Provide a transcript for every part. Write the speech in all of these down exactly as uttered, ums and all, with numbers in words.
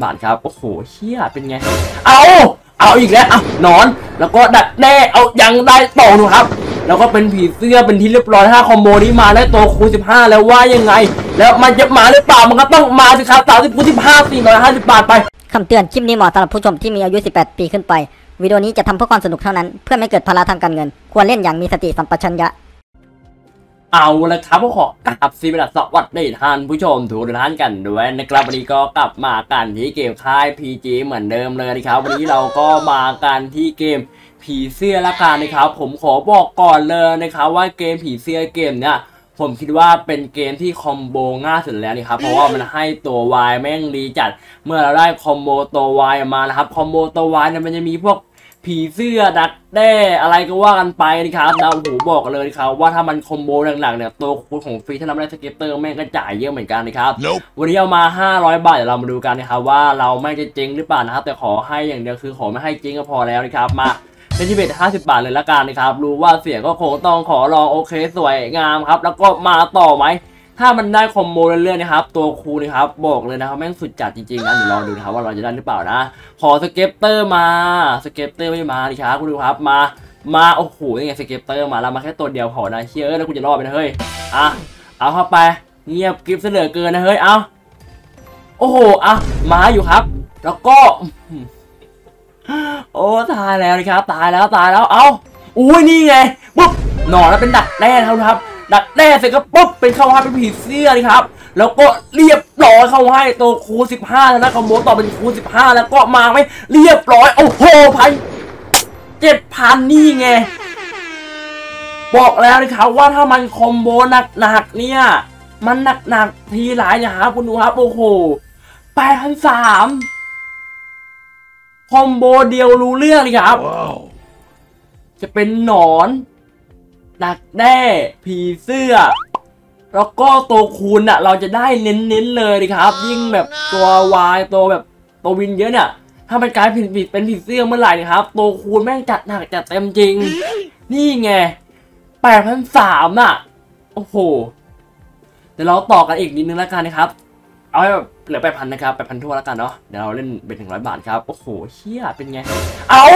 หนึ่งร้อยบาทครับโอ้โหเฮียเป็นไงเอาเอาอีกแล้วเอานอนแล้วก็ดัดแน่เอายังได้ต่อหนูครับแล้วก็เป็นผีเสื้อเป็นที่เรียบร้อยถ้าคอมโบนี้มาได้ตัวคูณสิบห้าแล้วว่ายังไงแล้วมันจะมาหรือเปล่ามันก็ต้องมาสิครับสามสิบคูณสิบห้าสี่ร้อยห้าสิบบาทไปคำเตือนคลิปนี้เหมาะสำหรับผู้ชมที่มีอายุสิบแปดปีขึ้นไปวิดีโอนี้จะทำเพื่อความสนุกเท่านั้นเพื่อไม่เกิดภาระทางการเงินควรเล่นอย่างมีสติสัมปชัญญะเอาละครับก็ขอกราบสวัสดีท่านผู้ชมทุกท่านกันด้วยนะครับวันนี้ก็กลับมากันที่เกมค่าย พี จี เหมือนเดิมเลยนะครับวันนี้เราก็มากันที่เกมผีเสื้อละกันนะครับผมขอบอกก่อนเลยนะครับว่าเกมผีเสื้อเกมเนี่ยผมคิดว่าเป็นเกมที่คอมโบง่ายสุดแล้วนี่ครับเพราะว่ามันให้ตัววายแม่งดีจัดเมื่อเราได้คอมโบตัววายมานะครับคอมโบตัววายเนี่ยมันจะมีพวกผีเสื้อดักแด้อะไรก็ว่ากันไปนะครับนะโอ้โหบอกเลยครับว่าถ้ามันคอมโบหลังๆเนี่ยตัวคูณของฟรีถ้าทำได้สเก็ตเตอร์แม่งก็จ่ายเยอะเหมือนกันนะครับ nope. วันนี้เอามาห้าร้อยบาทเดี๋ยวเรามาดูกันนะครับว่าเราไม่จะเจ๊งหรือเปล่านะครับแต่ขอให้อย่างเดียวคือขอไม่ให้เจ๊งก็พอแล้วนะครับมาเป็นที่เบ็ดห้าสิบบาทเลยละกันนะครับรู้ว่าเสียก็คงต้องขอลองโอเคสวยงามครับแล้วก็มาต่อไหมถ้ามันได้คอมโบเรื่อยๆนะครับตัวคูนะครับบอกเลยนะครับแม่งสุดจัดจริงๆนะเดี๋ยวรอดูนะครับว่าเราจะได้หรือเปล่านะขอสเก็ตเตอร์มาสเก็ตเตอร์ไม่มาดิครับคุณดูครับมามาโอ้โหยังไงสเก็ตเตอร์มาแล้วมาแค่ตัวเดียวพอนะเชื่อแล้วคุณจะรอดไปนะเฮ้ยอ่ะเอาเข้าไปเงียบกริบเสนอเกินนะเฮ้ยเอาโอ้โหอ่ะมาอยู่ครับแล้วก็โอ้ตายแล้วนะครับตายแล้วตายแล้วเอาอุ้ยนี่ไงปุ๊บหน่อแล้วเป็นดักแน่นะครับดักแด้เสร็จก็ปุ๊บเป็นเข้าให้เป็นผีเสื้อเลยครับแล้วก็เรียบร้อยเข้าให้ตัวคูณสิบห้าแล้วนะคอมโบต่อเป็นคูณสิบห้าแล้วก็มาไหมเรียบร้อยโอ้โหพันเจ็ดพันนี่ไงบอกแล้วนะครับว่าถ้ามันคอมโบหนักๆเนี่ยมันหนักๆทีหลายอย่างครับคุณดูครับโอ้โหแปดพันสามคอมโบเดียวรู้เรื่องเลยครับ wow. จะเป็นหนอนดักแด้ผีเสื้อแล้วก็ตัวคูณอ่ะเราจะได้เน้นๆเลยนะครับยิ่งแบบตัววายตัวแบบตัววินเยอะเนี่ยถ้ามันกลายเป็นผีเป็นผีเสื้อเมื่อไหร่นะครับตัวคูณแม่งจัดหนักจัดเต็มจริงนี่ไงแปดพันสามอ่ะโอ้โหเดี๋ยวเราต่อกันอีกนิดนึงแล้วกันนะครับเอาแบบเหลือแปดพันนะครับแปดพันทั่วแล้วกันเนาะเดี๋ยวเราเล่นเป็นหนึ่งร้อยบาทครับโอ้โหเฮียเป็นไงเอา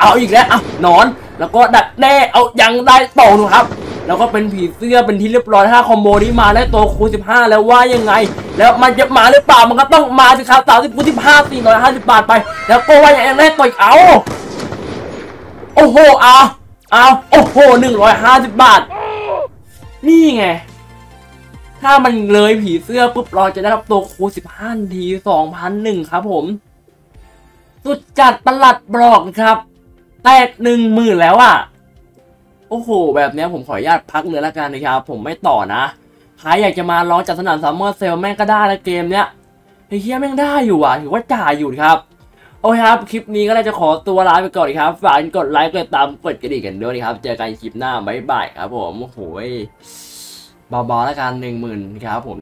เอาอีกแล้วเอานอนแล้วก็ดักแด้เอายังได้ต่อหนูครับแล้วก็เป็นผีเสื้อเป็นที่เรียบร้อยถ้าคอมโบนี้มาได้ตัวคูณสิบห้าแล้วว่ายังไงแล้วมันจะมาหรือเปล่ามันก็ต้องมาสิครับสามสิบคูณสิบห้าสี่ร้อยห้าสิบบาทไปแล้วก็ว่าอย่างแรกต่อยเอาโอ้โหเอาเอาโอ้โหหนึ่งร้อยห้าสิบบาทนี่ไงถ้ามันเลยผีเสื้อปุ๊บเราจะได้รับตัวคูณสิบห้าทีสองพันหนึ่งครับผมสุดจัดประหลัดบล็อกครับแตกหนึ่งหมื่นแล้วอ่ะโอ้โหแบบนี้ผมขออนุญาตพักเลยละกันนะครับผมไม่ต่อนะใครอยากจะมาลองจัดสนามซัมเมอร์เซลแม่งก็ได้นะเกมเนี้ยไอ้เหี้ยแม่งได้อยู่อ่ะถือว่าจ่ายอยู่ครับโอเคครับคลิปนี้ก็เลยจะขอตัวลาไปก่อนครับฝากกดไลค์กดตามกดกระดิ่งกันด้วยนะครับเจอกันคลิปหน้าบ๊ายบายครับผมโอ้โหเบาๆละกันหนึ่งหมื่นครับผม